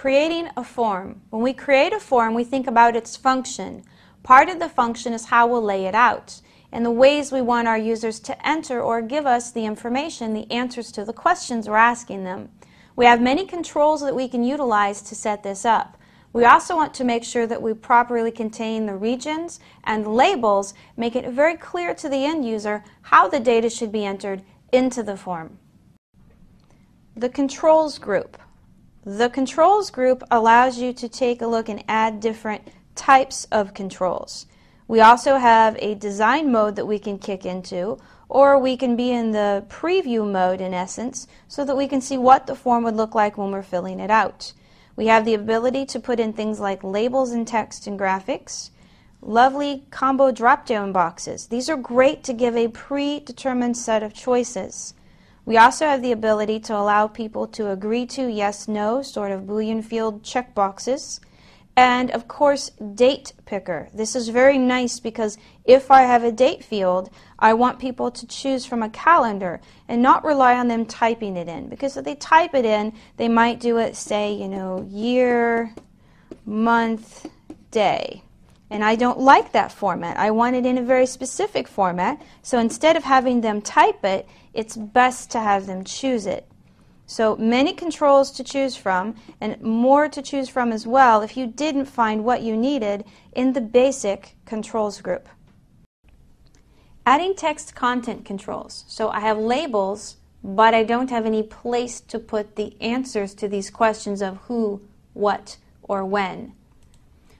Creating a form. When we create a form, we think about its function. Part of the function is how we'll lay it out and the ways we want our users to enter or give us the information, the answers to the questions we're asking them. We have many controls that we can utilize to set this up. We also want to make sure that we properly contain the regions and labels, make it very clear to the end user how the data should be entered into the form. The controls group. The controls group allows you to take a look and add different types of controls. We also have a design mode that we can kick into, or we can be in the preview mode in essence, so that we can see what the form would look like when we're filling it out. We have the ability to put in things like labels and text and graphics. Lovely combo drop-down boxes. These are great to give a predetermined set of choices. We also have the ability to allow people to agree to yes, no, sort of Boolean field checkboxes. And of course, date picker. This is very nice because if I have a date field, I want people to choose from a calendar and not rely on them typing it in. Because if they type it in, they might do it, say, you know, year, month, day. And I don't like that format. I want it in a very specific format. So instead of having them type it, it's best to have them choose it. So many controls to choose from, and more to choose from as well if you didn't find what you needed in the basic controls group. Adding text content controls. So I have labels, but I don't have any place to put the answers to these questions of who, what, or when.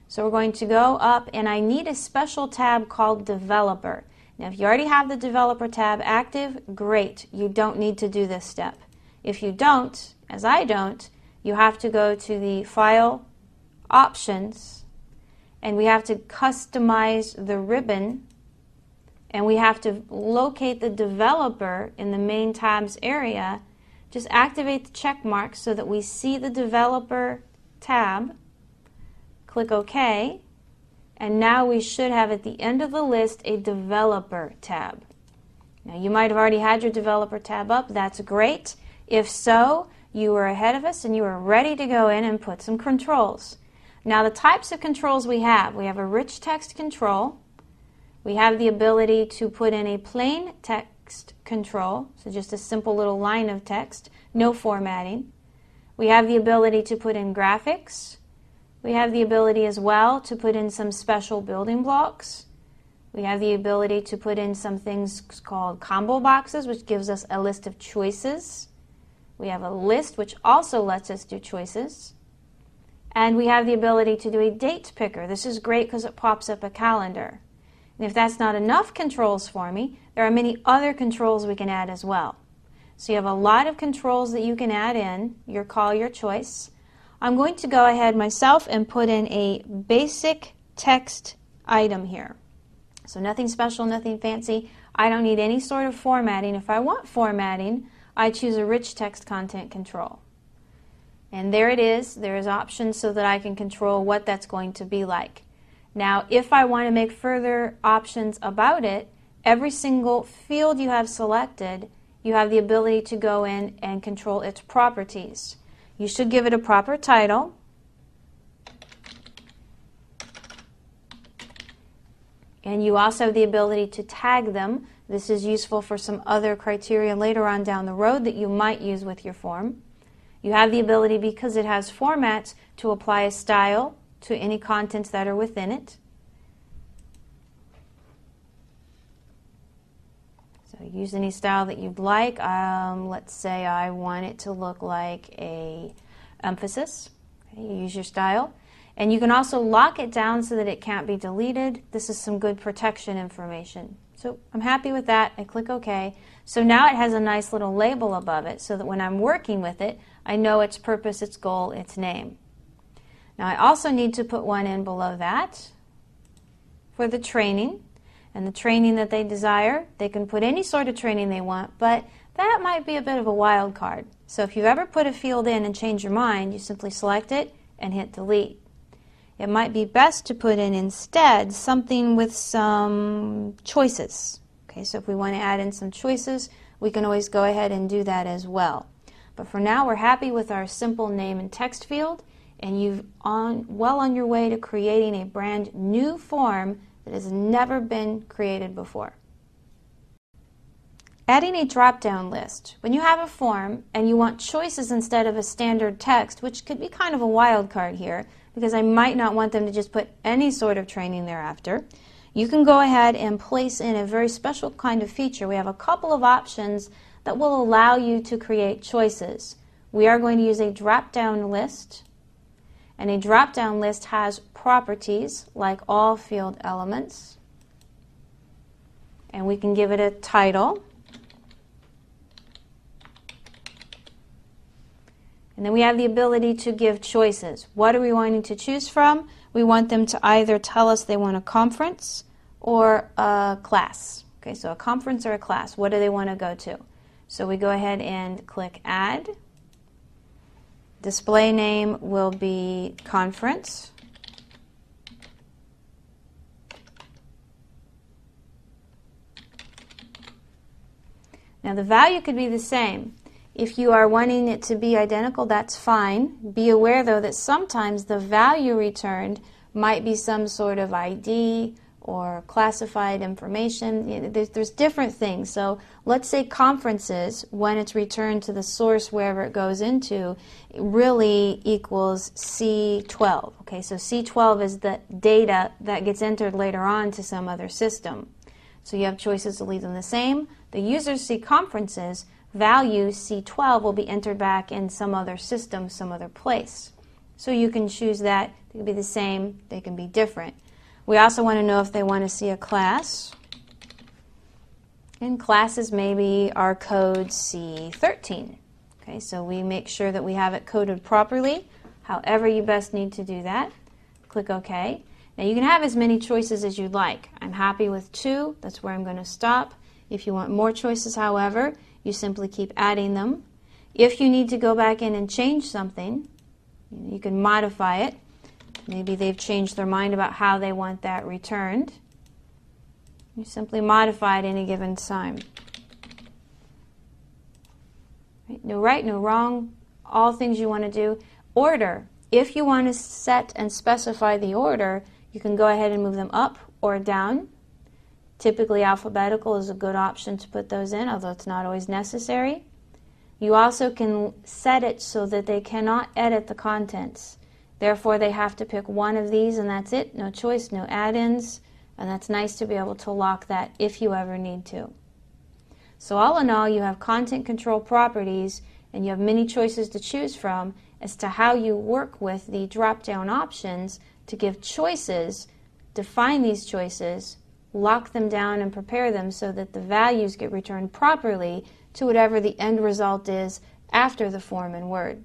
So we're going to go up, and I need a special tab called Developer. Now if you already have the Developer tab active, great, you don't need to do this step. If you don't, as I don't, you have to go to the File, Options, and we have to customize the ribbon, and we have to locate the developer in the main tabs area. Just activate the check mark so that we see the developer tab, click OK, and now we should have at the end of the list a developer tab. Now you might have already had your developer tab up, that's great. If so, you were ahead of us and you were ready to go in and put some controls. Now the types of controls we have a rich text control, we have the ability to put in a plain text control, so just a simple little line of text, no formatting. We have the ability to put in graphics, we have the ability as well to put in some special building blocks. We have the ability to put in some things called combo boxes, which gives us a list of choices. We have a list, which also lets us do choices. And we have the ability to do a date picker. This is great because it pops up a calendar. And if that's not enough controls for me, there are many other controls we can add as well. So you have a lot of controls that you can add in, your call, your choice. I'm going to go ahead myself and put in a basic text item here. So nothing special, nothing fancy. I don't need any sort of formatting. If I want formatting, I choose a rich text content control. And there it is. There is options so that I can control what that's going to be like. Now, if I want to make further options about it, every single field you have selected, you have the ability to go in and control its properties. You should give it a proper title. And you also have the ability to tag them. This is useful for some other criteria later on down the road that you might use with your form. You have the ability, because it has formats, to apply a style to any contents that are within it. So use any style that you'd like. Let's say I want it to look like an emphasis. Okay, you use your style. And you can also lock it down so that it can't be deleted. This is some good protection information. So I'm happy with that. I click OK. So now it has a nice little label above it so that when I'm working with it, I know its purpose, its goal, its name. Now I also need to put one in below that for the training. And the training that they desire, they can put any sort of training they want, but that might be a bit of a wild card. So if you've ever put a field in and change your mind, you simply select it and hit delete. It might be best to put in instead something with some choices. Okay, so if we want to add in some choices, we can always go ahead and do that as well. But for now, we're happy with our simple name and text field, and you've well on your way to creating a brand new form that has never been created before. Adding a drop-down list. When you have a form and you want choices instead of a standard text, which could be kind of a wild card here, because I might not want them to just put any sort of training thereafter, you can go ahead and place in a very special kind of feature. We have a couple of options that will allow you to create choices. We are going to use a drop-down list, and a drop-down list has properties like all field elements, and we can give it a title. And then we have the ability to give choices. What are we wanting to choose from? We want them to either tell us they want a conference or a class. Okay, so a conference or a class. What do they want to go to? So we go ahead and click Add. Display name will be conference. Now the value could be the same. If you are wanting it to be identical, that's fine. Be aware, though, that sometimes the value returned might be some sort of ID or classified information. There's different things. So let's say conferences, when it's returned to the source, wherever it goes into, it really equals C12. Okay, so C12 is the data that gets entered later on to some other system. So you have choices to leave them the same. The users see conferences. Value C12 will be entered back in some other system, some other place. So you can choose that. They can be the same, they can be different. We also want to know if they want to see a class. And classes maybe are code C13. Okay, so we make sure that we have it coded properly, however you best need to do that. Click OK. Now you can have as many choices as you'd like. I'm happy with 2, that's where I'm going to stop. If you want more choices, however, you simply keep adding them. If you need to go back in and change something, you can modify it. Maybe they've changed their mind about how they want that returned. You simply modify at any given time. No right, no wrong, all things you want to do. Order. If you want to set and specify the order, you can go ahead and move them up or down. Typically alphabetical is a good option to put those in, although it's not always necessary. You also can set it so that they cannot edit the contents. Therefore, they have to pick one of these and that's it. No choice, no add-ins, and that's nice to be able to lock that if you ever need to. So all in all, you have content control properties and you have many choices to choose from as to how you work with the drop-down options to give choices, define these choices, lock them down and prepare them so that the values get returned properly to whatever the end result is after the form in Word.